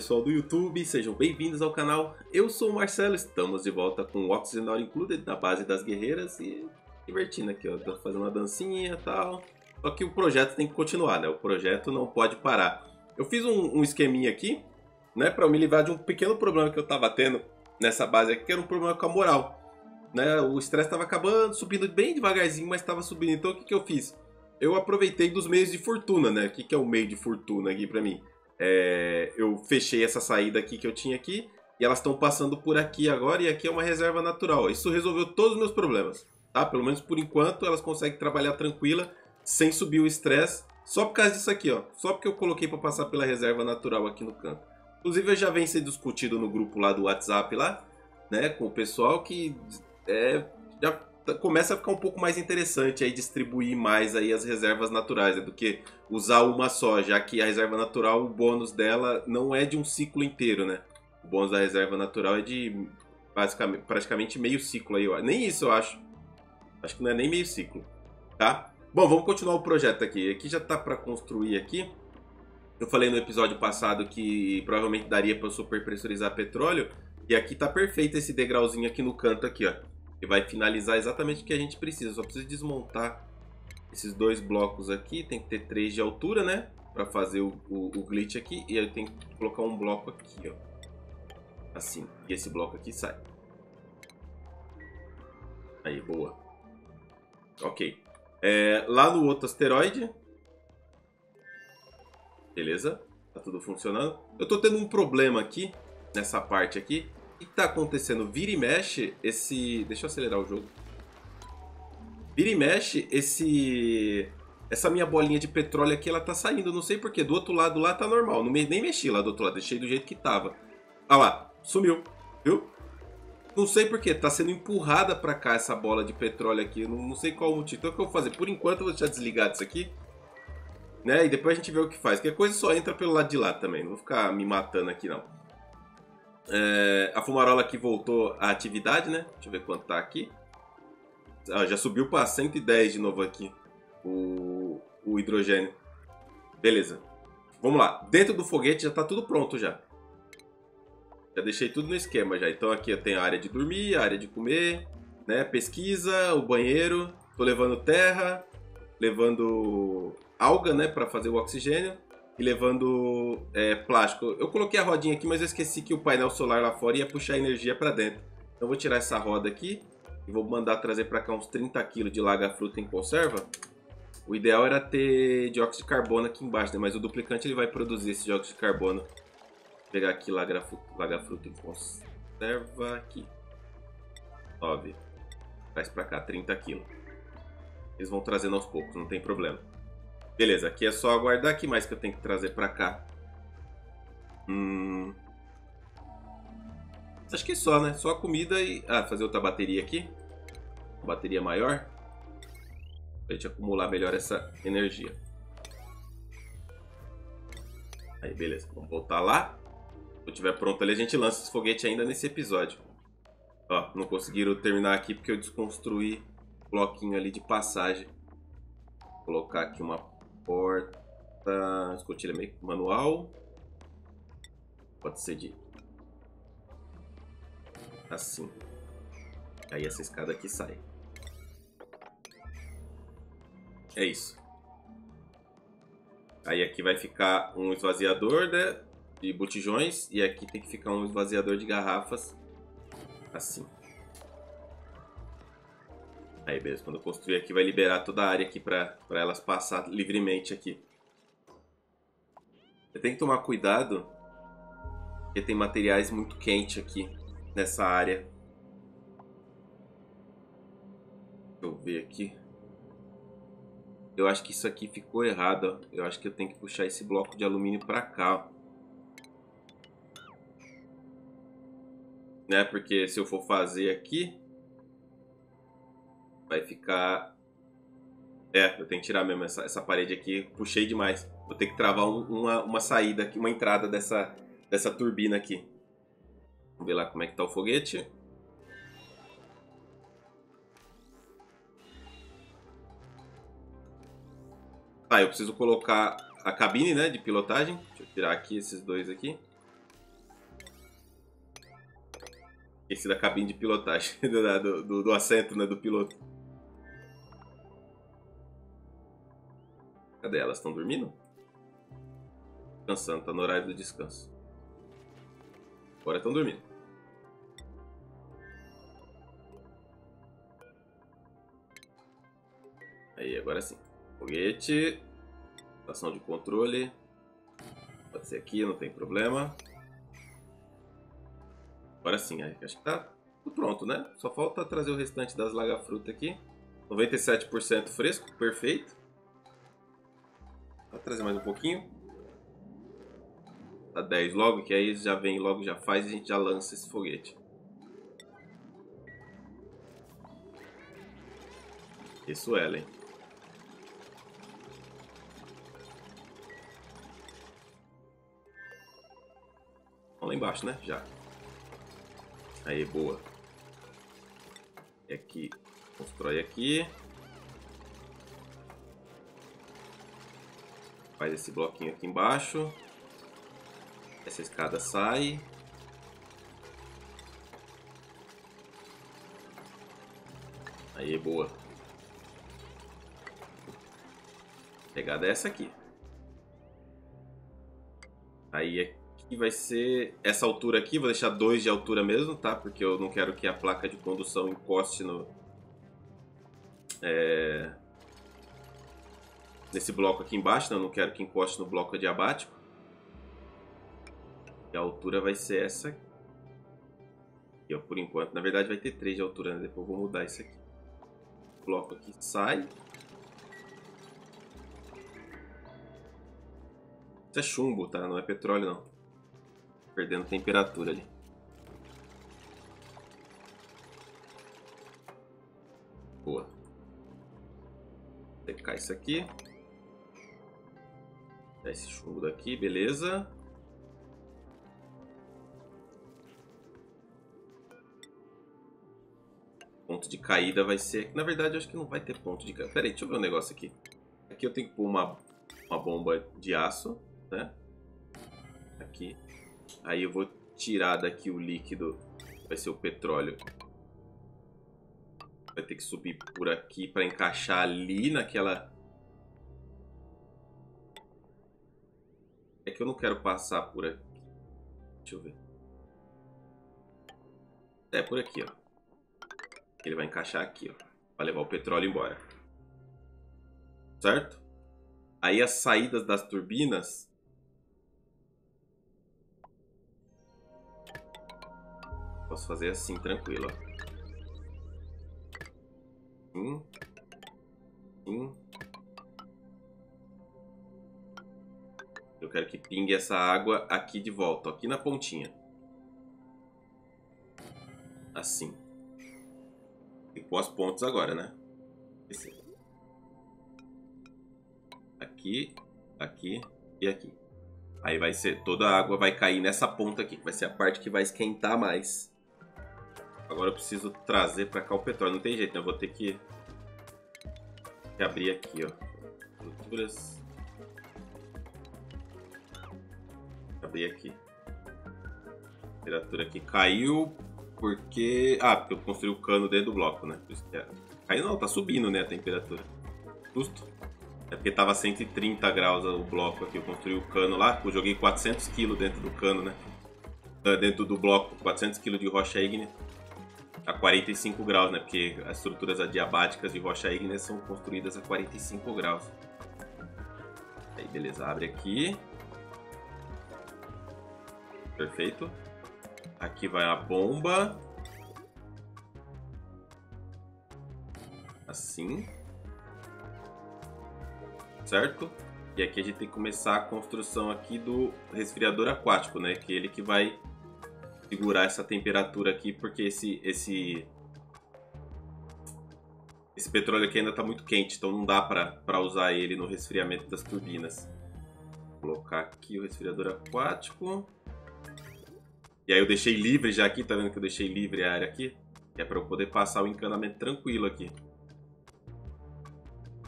pessoal do YouTube, sejam bem-vindos ao canal. Eu sou o Marcelo, estamos de volta com o Oxygen Not Included da base das guerreiras e divertindo aqui, ó, fazendo uma dancinha e tal. Só que o projeto tem que continuar, né? O projeto não pode parar. Eu fiz um esqueminha aqui, né, para eu me livrar de um pequeno problema que eu tava tendo nessa base aqui, que era um problema com a moral, né? O estresse tava acabando, subindo bem devagarzinho, mas tava subindo. Então o que eu fiz? Eu aproveitei dos meios de fortuna, né? O que é o meio de fortuna aqui pra mim? Eu fechei essa saída aqui que eu tinha aqui e elas estão passando por aqui agora, e aqui é uma reserva natural. Isso resolveu todos os meus problemas, tá? Pelo menos por enquanto elas conseguem trabalhar tranquila, sem subir o estresse, só por causa disso aqui, ó. Só porque eu coloquei para passar pela reserva natural aqui no canto. Inclusive já vem sendo discutido no grupo lá do WhatsApp lá, né, com o pessoal, que já começa a ficar um pouco mais interessante aí distribuir mais aí as reservas naturais, né, do que usar uma só, já que a reserva natural, o bônus dela não é de um ciclo inteiro, né? O bônus da reserva natural é de basicamente, praticamente meio ciclo aí, ó. Nem isso eu acho. Acho que não é nem meio ciclo, tá? Bom, vamos continuar o projeto aqui. Aqui já tá para construir aqui. Eu falei no episódio passado que provavelmente daria para eu super pressurizar petróleo, e aqui tá perfeito esse degrauzinho aqui no canto aqui, ó. E vai finalizar exatamente o que a gente precisa. Só preciso desmontar esses dois blocos aqui. Tem que ter 3 de altura, né? Pra fazer o glitch aqui. E eu tenho que colocar um bloco aqui, ó. Assim. E esse bloco aqui sai. Aí, boa. Ok. Lá no outro asteroide. Beleza. Tá tudo funcionando. Eu tô tendo um problema aqui, nessa parte aqui. O que tá acontecendo? Vira e mexe esse... Deixa eu acelerar o jogo. Vira e mexe esse... Essa minha bolinha de petróleo aqui, ela tá saindo. Não sei porquê. Do outro lado lá tá normal. Não nem mexi lá do outro lado. Deixei do jeito que tava. Ah lá. Sumiu. Viu? Não sei porquê. Tá sendo empurrada pra cá essa bola de petróleo aqui. Não sei qual o motivo. Então o que eu vou fazer? Por enquanto eu vou deixar desligado isso aqui, né? E depois a gente vê o que faz. Qualquer coisa só entra pelo lado de lá também. Não vou ficar me matando aqui, não. A fumarola aqui voltou à atividade, né? Deixa eu ver quanto tá aqui. Ah, já subiu para 110 de novo aqui o hidrogênio. Beleza. Vamos lá. Dentro do foguete já tá tudo pronto já. Já deixei tudo no esquema já. Então aqui eu tenho a área de dormir, a área de comer, né? Pesquisa, o banheiro. Tô levando terra, levando alga, né? Para fazer o oxigênio. E levando plástico. Eu coloquei a rodinha aqui, mas eu esqueci que o painel solar lá fora ia puxar energia para dentro. Então eu vou tirar essa roda aqui e vou mandar trazer para cá uns 30 kg de laga-fruta em conserva. O ideal era ter dióxido de carbono aqui embaixo, né? Mas o duplicante ele vai produzir esse dióxido de carbono. Vou pegar aqui laga-fruta em conserva aqui. 9. Traz para cá 30 kg. Eles vão trazendo aos poucos, não tem problema. Beleza, aqui é só aguardar. O que mais que eu tenho que trazer pra cá? Acho que só, né? Só a comida e... Ah, fazer outra bateria aqui. Uma bateria maior. Pra gente acumular melhor essa energia. Aí, beleza. Vamos voltar lá. Quando estiver pronto ali, a gente lança esse foguete ainda nesse episódio. Ó, não conseguiram terminar aqui porque eu desconstruí o bloquinho ali de passagem. Vou colocar aqui uma... porta... escotilha meio manual. Pode ser de... assim. Aí essa escada aqui sai. É isso. Aí aqui vai ficar um esvaziador, né, de botijões. E aqui tem que ficar um esvaziador de garrafas. Assim. Aí, beleza. Quando eu construir aqui, vai liberar toda a área aqui para elas passar livremente aqui. Você tem que tomar cuidado, porque tem materiais muito quentes aqui nessa área. Deixa eu ver aqui. Eu acho que isso aqui ficou errado, ó. Eu acho que eu tenho que puxar esse bloco de alumínio para cá, ó. Né? Porque se eu for fazer aqui... vai ficar... eu tenho que tirar mesmo essa parede aqui. Puxei demais. Vou ter que travar uma saída aqui, uma entrada dessa turbina aqui. Vamos ver lá como é que tá o foguete. Tá, eu preciso colocar a cabine, né, de pilotagem. Deixa eu tirar aqui esses dois aqui. esqueci da cabine de pilotagem, do assento, né, do piloto. Cadê elas? Estão dormindo? Descansando, tá no horário do descanso. Agora estão dormindo. Aí, agora sim. Foguete. Estação de controle. Pode ser aqui, não tem problema. Agora sim, acho que tá tudo pronto, né? Só falta trazer o restante das laga-fruta aqui. 97% fresco, perfeito. Vou trazer mais um pouquinho. Tá 10 logo, que aí já vem, logo já faz e a gente já lança esse foguete. Isso, Ellen. Lá embaixo, né? Já. Aí, boa. E aqui, constrói aqui. Faz esse bloquinho aqui embaixo. Essa escada sai. Aí, boa. A pegada é essa aqui. Aí aqui vai ser essa altura aqui. Vou deixar 2 de altura mesmo, tá? Porque eu não quero que a placa de condução encoste no... nesse bloco aqui embaixo, né? Eu não quero que encoste no bloco adiabático. E a altura vai ser essa aqui. E eu, por enquanto, na verdade vai ter 3 de altura, né? Depois eu vou mudar isso aqui. O bloco aqui sai. Isso é chumbo, tá? Não é petróleo, não. Perdendo temperatura ali. Boa. Vou secar isso aqui. Esse chumbo daqui, beleza. Ponto de caída vai ser... Na verdade, eu acho que não vai ter ponto de caída. Pera aí, deixa eu ver um negócio aqui. Aqui eu tenho que pôr uma bomba de aço, né? Aqui. Aí eu vou tirar daqui o líquido. Vai ser o petróleo. Vai ter que subir por aqui para encaixar ali naquela... É que eu não quero passar por aqui. Deixa eu ver. É, por aqui, ó. Ele vai encaixar aqui, ó. Vai levar o petróleo embora. Certo? Aí as saídas das turbinas... Posso fazer assim, tranquilo, ó. Sim. Sim. Eu quero que pingue essa água aqui de volta, ó, aqui na pontinha. Assim. E pôr as pontas agora, né? Esse. Aqui, aqui e aqui. Aí vai ser, toda a água vai cair nessa ponta aqui, que vai ser a parte que vai esquentar mais. Agora eu preciso trazer pra cá o petróleo. Não tem jeito, né? Eu vou ter que abrir aqui, ó. Estruturas. Abrir aqui. Temperatura aqui caiu. Porque... Ah, porque eu construí o cano dentro do bloco, né? Caiu não, tá subindo, né, a temperatura. Justo. É porque tava 130 graus o bloco aqui. Eu construí o cano lá, eu joguei 400 kg dentro do cano, né? Dentro do bloco, 400 kg de rocha ígnea a 45 graus, né? Porque as estruturas adiabáticas de rocha ígnea são construídas a 45 graus. Aí, beleza. Abre aqui. Perfeito. Aqui vai a bomba. Assim. Certo? E aqui a gente tem que começar a construção aqui do resfriador aquático, né? Que é ele que vai segurar essa temperatura aqui, porque esse petróleo aqui ainda está muito quente, então não dá para usar ele no resfriamento das turbinas. Vou colocar aqui o resfriador aquático. E aí eu deixei livre já aqui, tá vendo que eu deixei livre a área aqui? É para eu poder passar o encanamento tranquilo aqui.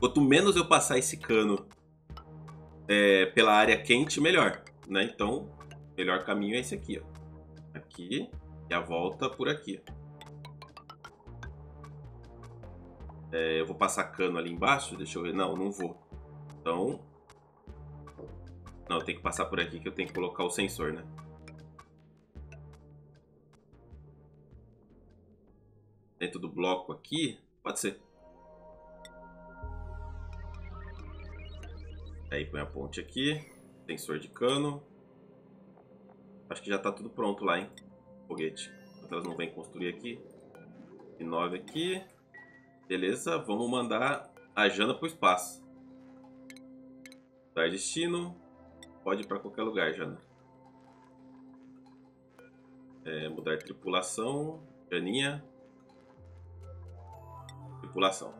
Quanto menos eu passar esse cano pela área quente, melhor, né? Então, o melhor caminho é esse aqui, ó. Aqui, E a volta por aqui. É, eu vou passar cano ali embaixo, deixa eu ver. Não, não vou. Então... Não, eu tenho que passar por aqui que eu tenho que colocar o sensor, né? Dentro do bloco aqui, pode ser. Aí põe a ponte aqui, sensor de cano. Acho que já tá tudo pronto lá, hein? Foguete. Elas não vêm construir aqui. E 9 aqui. Beleza, vamos mandar a Jana pro espaço. Dar destino. Pode ir para qualquer lugar, Jana. É, mudar tripulação. Janinha. Tripulação.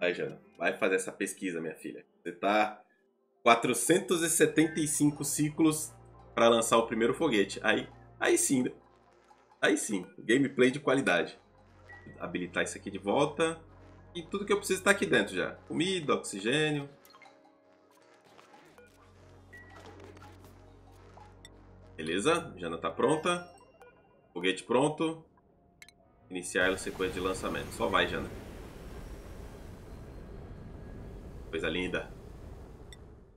Aí, Jana. Vai fazer essa pesquisa, minha filha. Você tá 475 ciclos para lançar o primeiro foguete. Aí sim. Aí sim. Gameplay de qualidade. Habilitar isso aqui de volta. E tudo que eu preciso tá aqui dentro já. Comida, oxigênio. Beleza, Jana tá pronta. Foguete pronto. Iniciar a sequência de lançamento. Só vai, Jana. Coisa linda.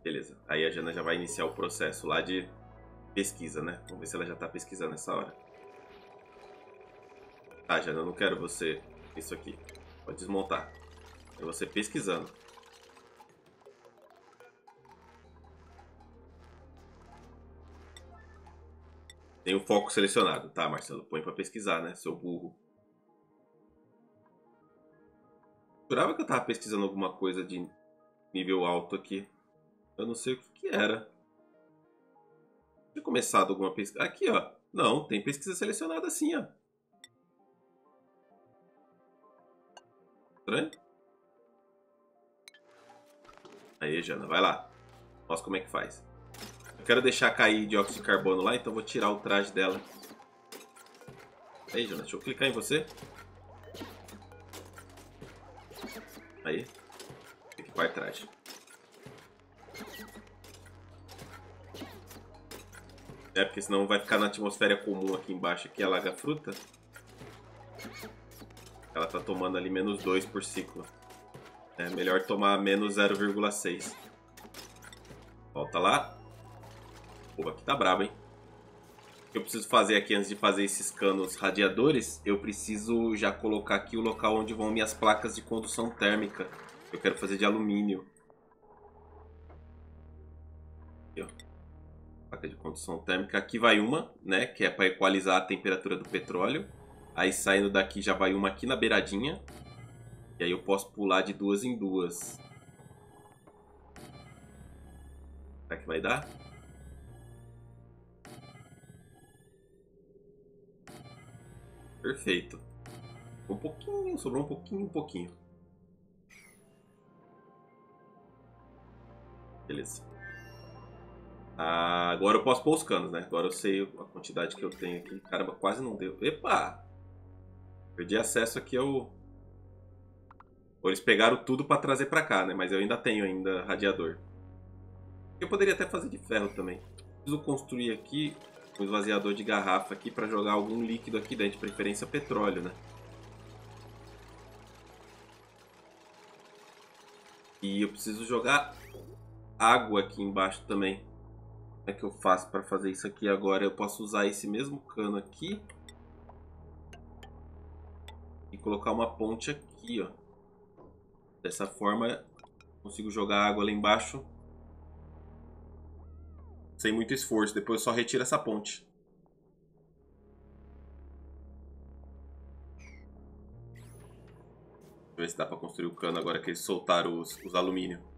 Beleza, aí a Jana já vai iniciar o processo lá de pesquisa, né? Vamos ver se ela já tá pesquisando nessa hora. Tá, Jana, eu não quero você... Isso aqui. Pode desmontar. É você pesquisando. Tem o foco selecionado. Tá, Marcelo, põe pra pesquisar, né? Seu burro. Jurava que eu tava pesquisando alguma coisa de nível alto aqui. Eu não sei o que era. Tinha começado alguma pesquisa. Aqui, ó. Não, tem pesquisa selecionada assim, ó. Estranho? Aí, Jana, vai lá. Mostra como é que faz. Eu quero deixar cair dióxido de carbono lá, então vou tirar o traje dela. Aí, Jana, deixa eu clicar em você. Aí. Equipar traje. É, porque senão vai ficar na atmosfera comum aqui embaixo, que alaga a fruta. Ela tá tomando ali menos 2 por ciclo. É melhor tomar menos 0,6. Volta lá. Pô, aqui tá brabo, hein? O que eu preciso fazer aqui antes de fazer esses canos radiadores, eu preciso já colocar aqui o local onde vão minhas placas de condução térmica. Eu quero fazer de alumínio. Aqui, ó. Placa de condução térmica. Aqui vai uma, né? Que é para equalizar a temperatura do petróleo. Aí saindo daqui já vai uma aqui na beiradinha. E aí eu posso pular de duas em duas. Será que vai dar? Perfeito. Um pouquinho, sobrou um pouquinho. Beleza. Ah, agora eu posso pôr os canos, né? Agora eu sei a quantidade que eu tenho aqui. Caramba, quase não deu. Epa! Perdi acesso aqui ao... Eles pegaram tudo pra trazer pra cá, né? Mas eu ainda tenho radiador. Eu poderia até fazer de ferro também. Preciso construir aqui... um esvaziador de garrafa aqui para jogar algum líquido aqui dentro, de preferência petróleo, né? E eu preciso jogar água aqui embaixo também. Como é que eu faço para fazer isso aqui agora? Eu posso usar esse mesmo cano aqui e colocar uma ponte aqui, ó. Dessa forma, eu consigo jogar água lá embaixo. Sem muito esforço, depois eu só retiro essa ponte. Deixa eu ver se dá pra construir o cano agora que eles soltaram os alumínio.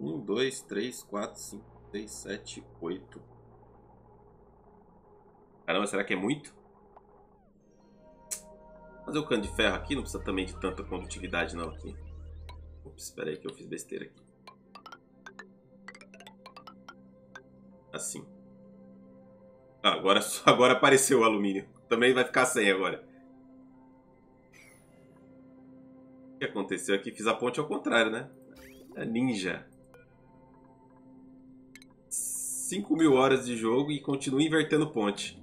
Um, dois, três, quatro, cinco, seis, sete, 8. Caramba, será que é muito? Vou fazer o cano de ferro aqui, não precisa também de tanta condutividade não aqui. Ops, espera aí que eu fiz besteira aqui. Assim. Ah, agora apareceu o alumínio. Também vai ficar sem agora. O que aconteceu aqui? Fiz a ponte ao contrário, né? É ninja. 5.000 horas de jogo e continua invertendo ponte.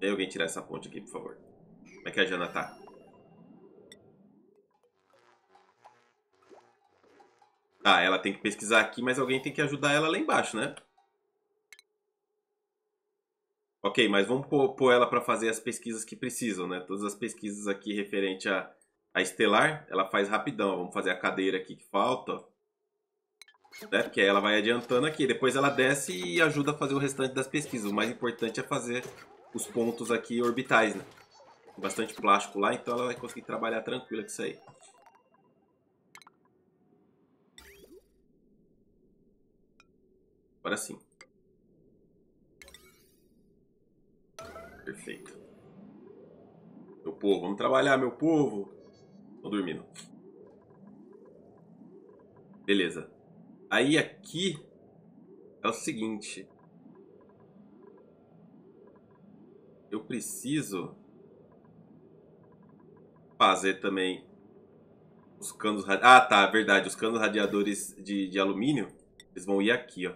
Tem alguém tirar essa ponte aqui, por favor. Como é que a Jana tá? Ah, ela tem que pesquisar aqui, mas alguém tem que ajudar ela lá embaixo, né? Ok, mas vamos pôr ela para fazer as pesquisas que precisam, né? Todas as pesquisas aqui referente a Estelar, ela faz rapidão. Vamos fazer a cadeira aqui que falta, né? Porque aí ela vai adiantando aqui. Depois ela desce e ajuda a fazer o restante das pesquisas. O mais importante é fazer os pontos aqui orbitais, né? Tem bastante plástico lá, então ela vai conseguir trabalhar tranquila com isso aí. Agora sim. Perfeito. Meu povo, vamos trabalhar, meu povo. Tô dormindo. Beleza. Aí aqui é o seguinte. Eu preciso fazer também os canos... Ah, tá, verdade. Os canos radiadores de alumínio, eles vão ir aqui, ó.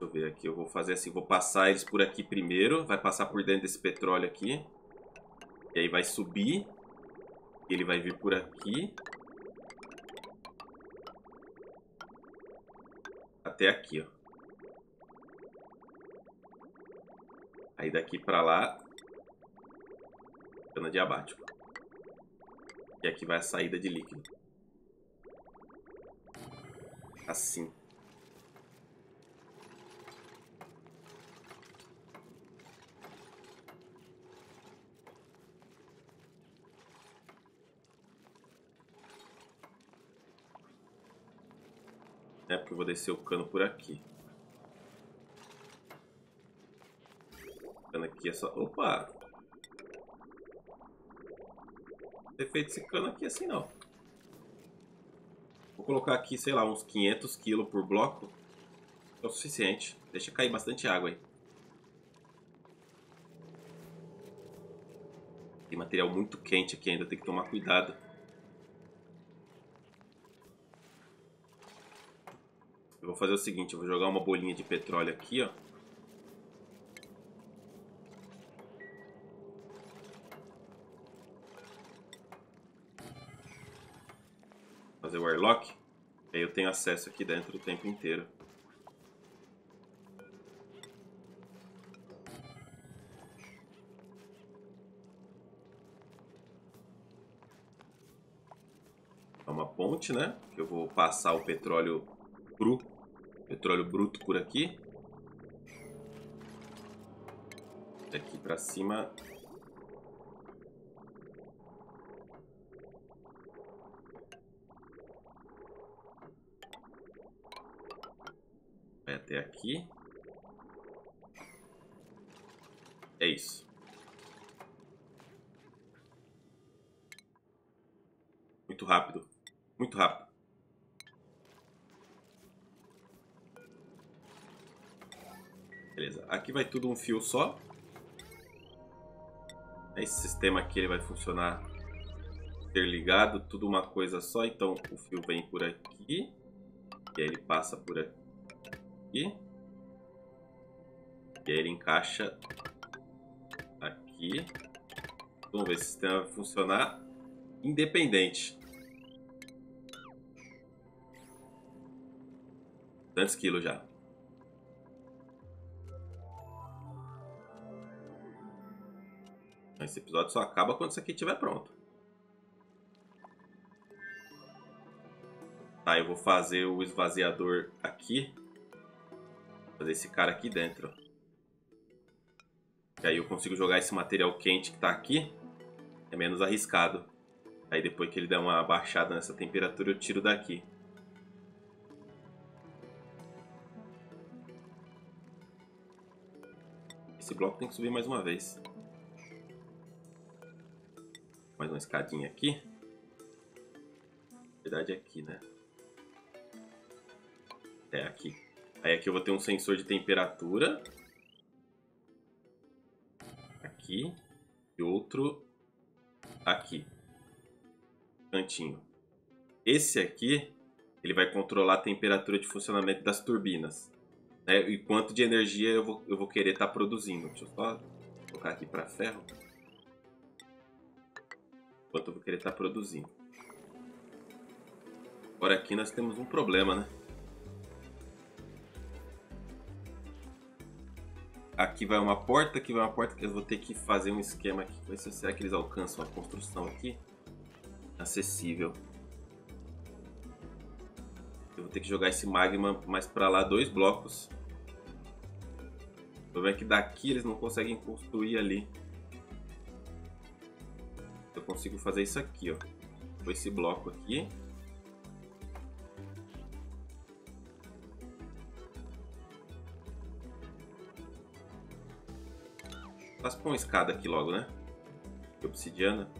Deixa eu ver aqui, eu vou fazer assim, vou passar eles por aqui primeiro, vai passar por dentro desse petróleo aqui, e aí vai subir, ele vai vir por aqui, até aqui, ó. Aí daqui pra lá, cana de abático, e aqui vai a saída de líquido, assim. É porque eu vou descer o cano por aqui. O cano aqui é só... Opa! Não ter feito esse cano aqui assim não. Vou colocar aqui, sei lá, uns 500 kg por bloco. É o suficiente. Deixa cair bastante água aí. Tem material muito quente aqui ainda, tem que tomar cuidado. Vou fazer o seguinte, eu vou jogar uma bolinha de petróleo aqui, ó. Fazer o airlock. Aí eu tenho acesso aqui dentro o tempo inteiro. É uma ponte, né? Que eu vou passar o petróleo cru. Petróleo bruto por aqui. Daqui pra cima. Vai até aqui. É isso. Muito rápido. Muito rápido. Beleza, aqui vai tudo um fio só. Esse sistema aqui ele vai funcionar interligado, tudo uma coisa só. Então o fio vem por aqui, e aí ele passa por aqui, e aí ele encaixa aqui. Vamos ver se o sistema vai funcionar independente. 200 kg já. Esse episódio só acaba quando isso aqui estiver pronto. Tá, eu vou fazer o esvaziador aqui. Vou fazer esse cara aqui dentro. E aí eu consigo jogar esse material quente que tá aqui. É menos arriscado. Aí depois que ele der uma baixada nessa temperatura, eu tiro daqui. Esse bloco tem que subir mais uma vez. Mais uma escadinha aqui. Na verdade é aqui, né? É aqui. Aí aqui eu vou ter um sensor de temperatura. Aqui. E outro aqui. cantinho. Esse aqui, ele vai controlar a temperatura de funcionamento das turbinas, né? E quanto de energia eu vou querer estar produzindo. Deixa eu só colocar aqui para ferro. Quanto eu vou querer estar produzindo. Agora aqui nós temos um problema, né? Aqui vai uma porta, aqui vai uma porta. Eu vou ter que fazer um esquema aqui. Será que eles alcançam a construção aqui? Acessível. Eu vou ter que jogar esse magma mais pra lá, 2 blocos. O problema é que daqui eles não conseguem construir ali. Eu consigo fazer isso aqui, ó. Com esse bloco aqui. Mas põe uma escada aqui logo, né? Obsidiana.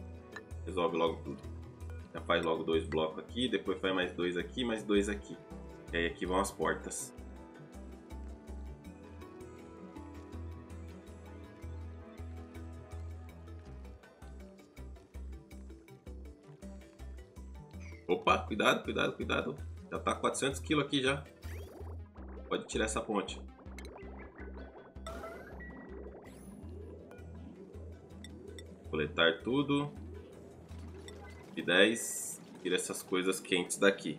Resolve logo tudo. Já faz logo 2 blocos aqui. Depois faz mais 2 aqui, mais 2 aqui. E aí aqui vão as portas. Opa, cuidado, cuidado, cuidado. Já tá 400 kg aqui já. Pode tirar essa ponte. Coletar tudo. E 10. Tira essas coisas quentes daqui.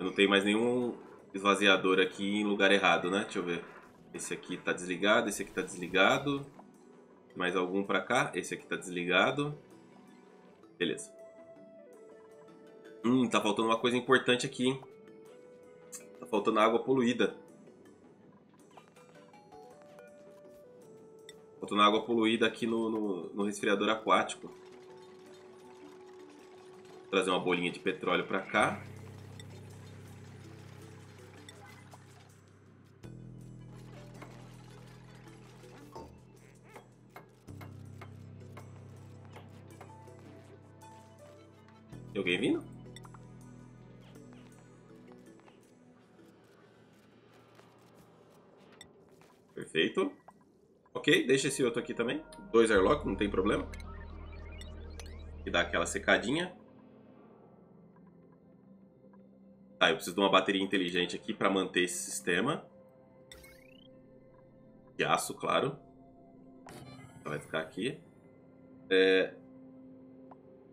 Eu não tenho mais nenhum esvaziador aqui em lugar errado, né? Deixa eu ver. Esse aqui tá desligado, esse aqui tá desligado. Mais algum pra cá. Esse aqui tá desligado. Beleza. Tá faltando uma coisa importante aqui, hein? Tá faltando água poluída. Na água poluída aqui no resfriador aquático. Vou trazer uma bolinha de petróleo para cá. Tem alguém vindo? Perfeito. Ok, deixa esse outro aqui também. 2 airlock, não tem problema. E dá aquela secadinha. Tá, eu preciso de uma bateria inteligente aqui para manter esse sistema. De aço, claro. Ela vai ficar aqui.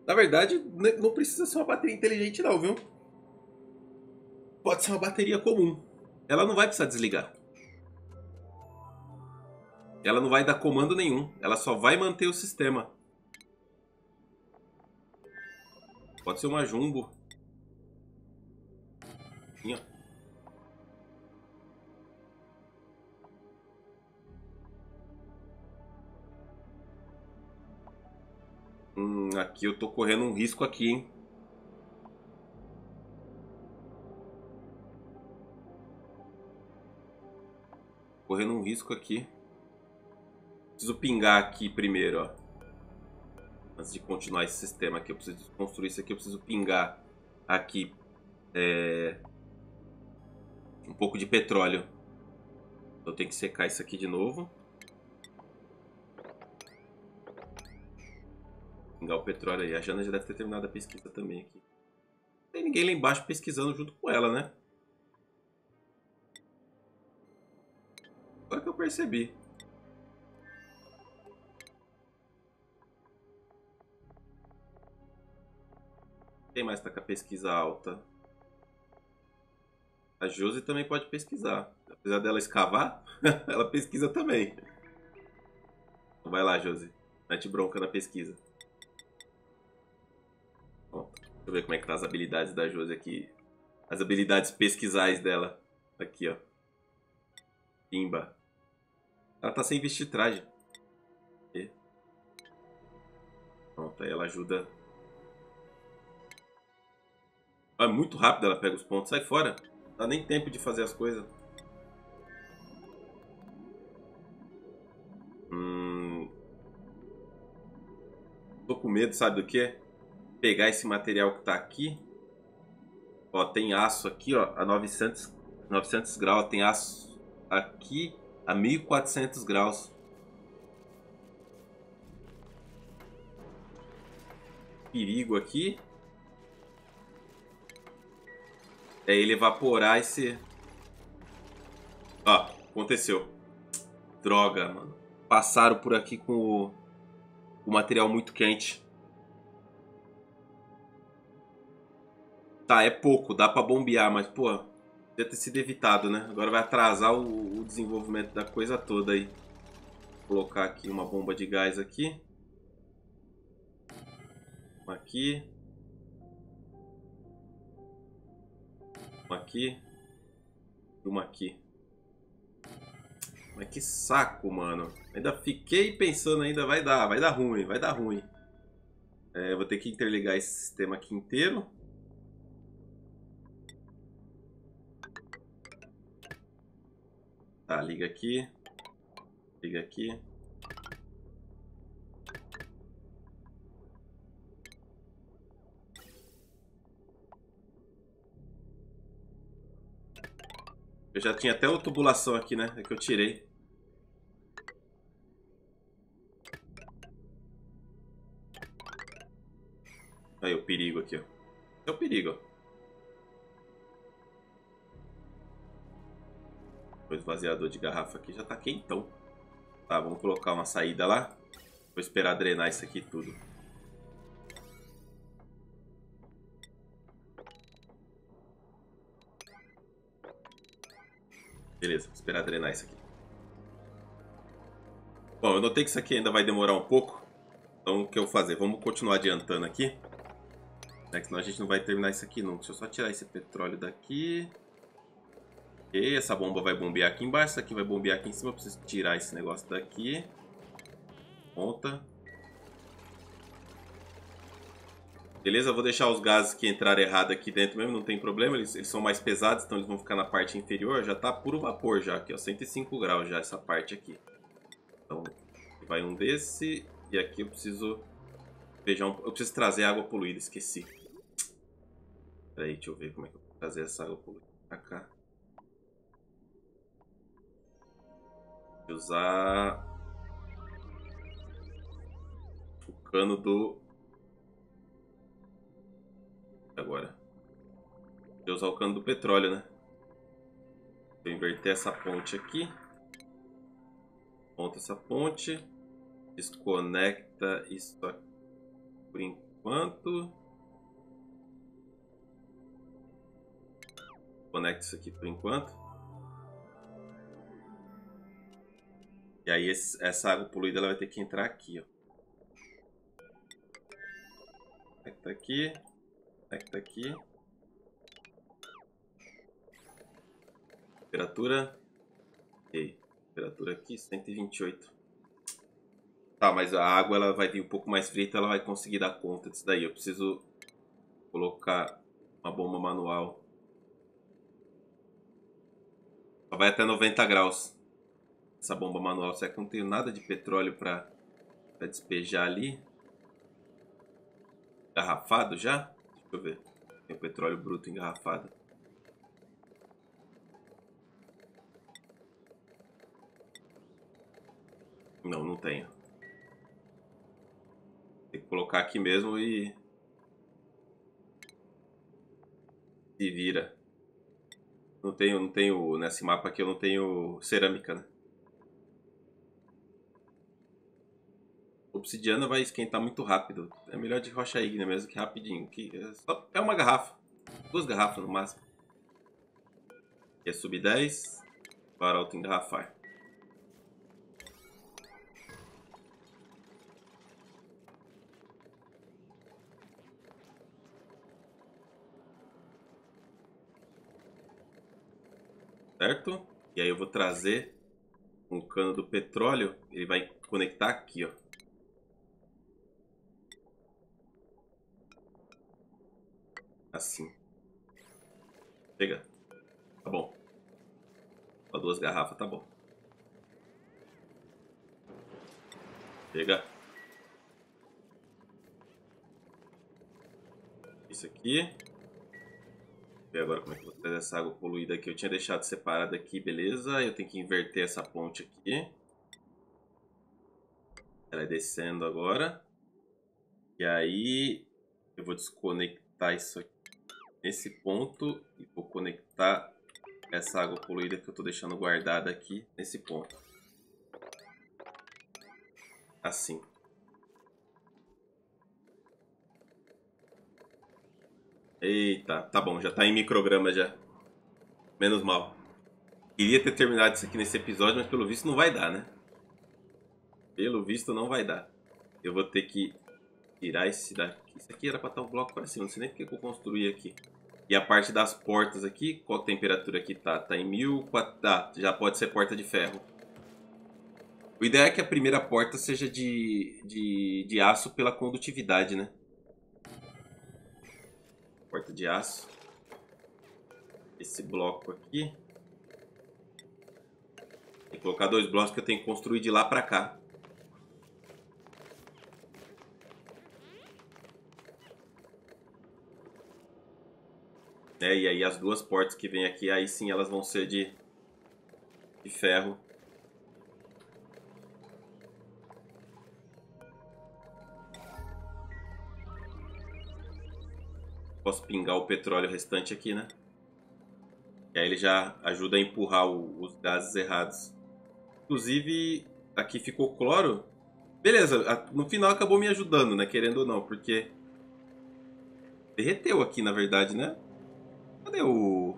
Na verdade, não precisa ser uma bateria inteligente não, viu? Pode ser uma bateria comum. Ela não vai precisar desligar. Ela não vai dar comando nenhum. Ela só vai manter o sistema. Pode ser uma jumbo. Assim, ó. Aqui eu tô correndo um risco aqui, hein? Correndo um risco aqui. Preciso pingar aqui primeiro, ó. Antes de continuar esse sistema aqui, eu preciso construir isso aqui, eu preciso pingar aqui um pouco de petróleo. Eu tenho que secar isso aqui de novo. Pingar o petróleo aí. A Jana já deve ter terminado a pesquisa também aqui. Não tem ninguém lá embaixo pesquisando junto com ela, né? Agora que eu percebi. Quem mais tá com a pesquisa alta? A Josi também pode pesquisar. Apesar dela escavar, ela pesquisa também. Então vai lá, Josi. Mete bronca na pesquisa. Bom, deixa eu ver como é que tá as habilidades da Josi aqui. As habilidades pesquisais dela. Aqui, ó. Pimba. Ela tá sem vestir traje. E... pronto, aí ela ajuda... É muito rápido, ela pega os pontos. Sai fora. Não dá nem tempo de fazer as coisas. Tô com medo, sabe do quê? Pegar esse material que tá aqui. Ó, tem aço aqui, ó. A 900 graus. Tem aço aqui a 1400 graus. perigo aqui é ele evaporar esse... Ah, aconteceu. Droga, mano. Passaram por aqui com o material muito quente. Tá, é pouco, dá pra bombear, mas, pô, devia ter sido evitado, né? Agora vai atrasar o desenvolvimento da coisa toda aí. Vou colocar aqui uma bomba de gás aqui. Uma aqui. Uma aqui. Uma aqui. Mas que saco, mano. Ainda fiquei pensando ainda, vai dar ruim. É, vou ter que interligar esse sistema aqui inteiro. Tá, liga aqui. Liga aqui. Eu já tinha até uma tubulação aqui, né? É que eu tirei. Aí o perigo aqui, ó. É o perigo, ó. O esvaziador de garrafa aqui já tá quentão. Tá, vamos colocar uma saída lá. Vou esperar drenar isso aqui tudo. Beleza, vou esperar drenar isso aqui. Bom, eu notei que isso aqui ainda vai demorar um pouco. Então o que eu vou fazer? Vamos continuar adiantando aqui, né? Senão a gente não vai terminar isso aqui nunca. Deixa eu só tirar esse petróleo daqui. Ok, essa bomba vai bombear aqui embaixo. Essa aqui vai bombear aqui em cima. Eu preciso tirar esse negócio daqui. Ponta. Beleza, eu vou deixar os gases que entraram errado aqui dentro mesmo, não tem problema. Eles são mais pesados, então eles vão ficar na parte inferior. Já tá puro vapor já aqui, ó. 105 graus já essa parte aqui. Então, vai um desse. E aqui eu preciso... Eu preciso trazer água poluída, esqueci. Peraí, deixa eu ver como é que eu vou trazer essa água poluída pra cá. Vou usar o cano do... Agora. Vou usar o cano do petróleo, né? Vou inverter essa ponte aqui. Monta essa ponte. Desconecta isso aqui por enquanto. Conecta isso aqui por enquanto. E aí essa água poluída ela vai ter que entrar aqui, ó. Conecta aqui. Conecta aqui. Temperatura. Ok. Temperatura aqui, 128. Tá, mas a água ela vai vir um pouco mais fria, então ela vai conseguir dar conta disso daí. Eu preciso colocar uma bomba manual. Só vai até 90 graus. Essa bomba manual, será que eu não tenho nada de petróleo para despejar ali? Engarrafado já? Deixa eu ver. Tem petróleo bruto engarrafado. Não, não tenho. Tem que colocar aqui mesmo e... Se vira. Não tenho nesse mapa aqui eu não tenho cerâmica, né? Obsidiana vai esquentar muito rápido. É melhor de rocha ígnea mesmo, que rapidinho. Que é, só é uma garrafa. 2 garrafas no máximo. Aqui é sub 10. Baralto engarrafar. Certo? E aí eu vou trazer um cano do petróleo. Ele vai conectar aqui, ó. Assim. Chega. Tá bom. Só 2 garrafas, tá bom. Chega. Isso aqui. Vou ver agora como é que eu vou trazer essa água poluída aqui. Eu tinha deixado separada aqui, beleza. Eu tenho que inverter essa ponte aqui. Ela é descendo agora. E aí... Eu vou desconectar isso aqui nesse ponto e vou conectar essa água poluída que eu estou deixando guardada aqui nesse ponto. Assim. Eita, tá bom, já tá em microgramas já. Menos mal. Queria ter terminado isso aqui nesse episódio, mas pelo visto não vai dar, né? Pelo visto não vai dar. Eu vou ter que tirar esse daqui. Isso aqui era pra estar um bloco pra cima, não sei nem porque que eu construí aqui. E a parte das portas aqui, qual a temperatura que tá? Tá em 1400, tá, já pode ser porta de ferro. O ideal é que a primeira porta seja de aço pela condutividade, né? Porta de aço. Esse bloco aqui. Tem que colocar dois blocos que eu tenho que construir de lá pra cá. É, e aí as duas portas que vem aqui, aí sim elas vão ser de ferro. Posso pingar o petróleo restante aqui, né? E aí ele já ajuda a empurrar os gases errados. Inclusive, aqui ficou cloro. Beleza, no final acabou me ajudando, né? Querendo ou não, porque... derreteu aqui, na verdade, né? Cadê o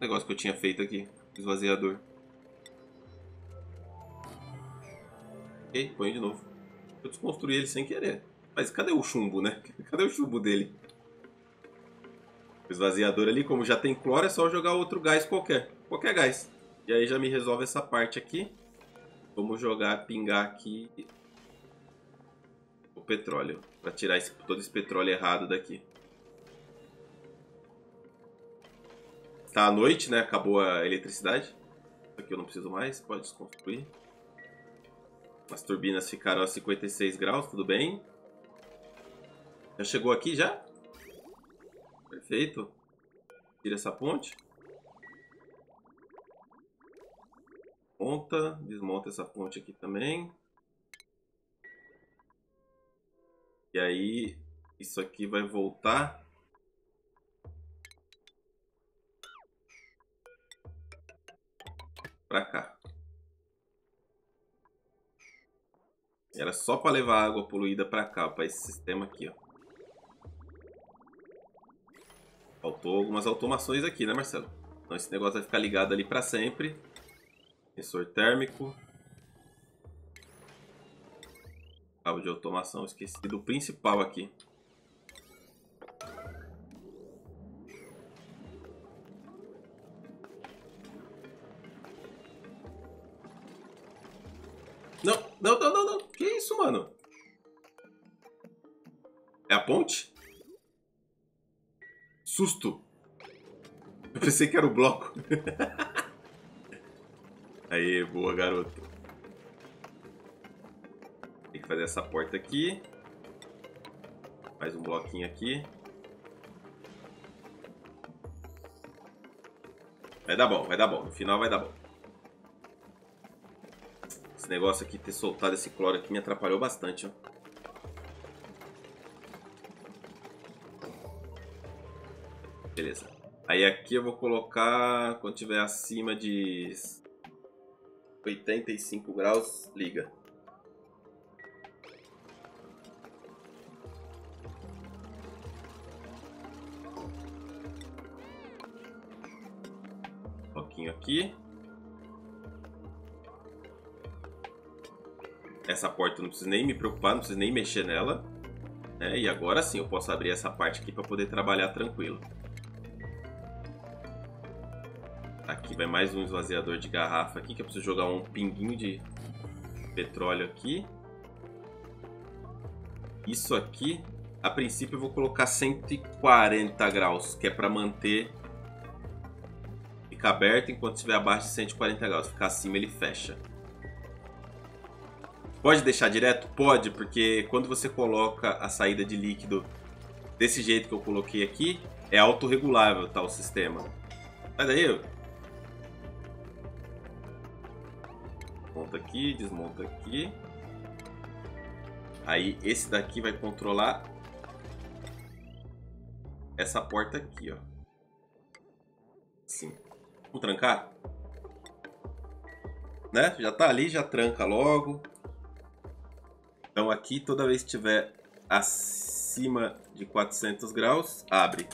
negócio que eu tinha feito aqui? Esvaziador. Ok, põe de novo. Eu desconstruí ele sem querer. Mas cadê o chumbo, né? Cadê o chumbo dele? O esvaziador ali, como já tem cloro, é só jogar outro gás qualquer. Qualquer gás. E aí já me resolve essa parte aqui. Vamos jogar, pingar aqui o petróleo. Pra tirar todo esse petróleo errado daqui. Tá à noite, né? Acabou a eletricidade. Isso aqui eu não preciso mais, pode desconstruir. As turbinas ficaram a 56 graus, tudo bem. Já chegou aqui, já? Perfeito. Tira essa ponte. Monta, desmonta essa ponte aqui também. E aí, isso aqui vai voltar... pra cá. Era só para levar a água poluída para cá, para esse sistema aqui, ó. Faltou algumas automações aqui, né, Marcelo? Então esse negócio vai ficar ligado ali para sempre. Sensor térmico. Cabo de automação, esqueci do principal aqui. Não. Que isso, mano? É a ponte? Susto. Eu pensei que era o bloco. Aí, boa, garoto. Tem que fazer essa porta aqui. Mais um bloquinho aqui. Vai dar bom, vai dar bom. No final vai dar bom. Negócio aqui, ter soltado esse cloro aqui me atrapalhou bastante, ó. Beleza. Aí aqui eu vou colocar, quando tiver acima de 85 graus, liga. Um pouquinho aqui. Essa porta eu não preciso nem me preocupar, não preciso nem mexer nela. É, e agora sim eu posso abrir essa parte aqui para poder trabalhar tranquilo. Aqui vai mais um esvaziador de garrafa aqui, que eu preciso jogar um pinguinho de petróleo aqui. Isso aqui, a princípio eu vou colocar 140 graus, que é para manter... ficar aberto enquanto estiver abaixo de 140 graus. Se ficar acima ele fecha. Pode deixar direto? Pode, porque quando você coloca a saída de líquido desse jeito que eu coloquei aqui, é autorregulável, tá, o sistema. Sai daí. Monta aqui, desmonta aqui. Aí esse daqui vai controlar essa porta aqui, ó. Assim. Vamos trancar? Né? Já tá ali, já tranca logo. Então aqui, toda vez que tiver acima de 400 graus, abre.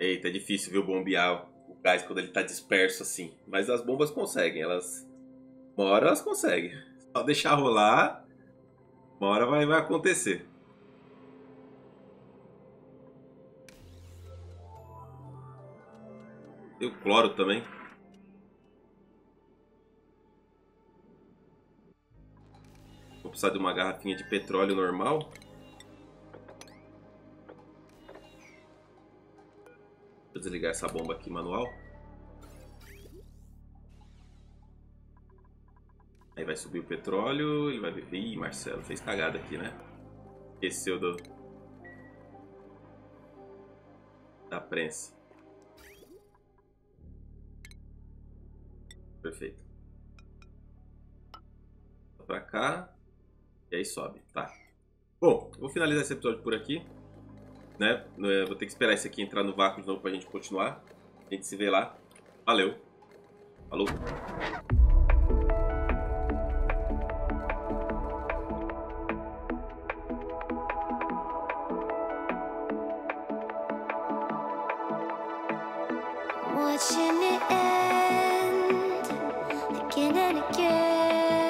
Eita, é difícil, viu, bombear o gás quando ele tá disperso assim. Mas as bombas conseguem, elas... Uma hora elas conseguem. Só deixar rolar, uma hora vai acontecer. E o cloro também. Vou precisar de uma garrafinha de petróleo normal. Vou desligar essa bomba aqui manual. Aí vai subir o petróleo e vai ver. Ih, Marcelo, fez cagada aqui, né? Esqueceu da prensa. Perfeito. Pra cá. E aí sobe, tá. Bom, vou finalizar esse episódio por aqui, né? Vou ter que esperar esse aqui entrar no vácuo de novo pra gente continuar. A gente se vê lá. Valeu. Falou. Watching it end again and again.